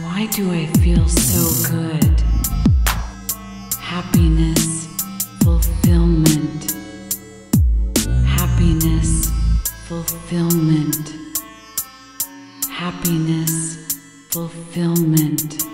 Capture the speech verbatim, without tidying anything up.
Why do I feel so good? Happiness, fulfillment. Happiness, fulfillment. Happiness, fulfillment.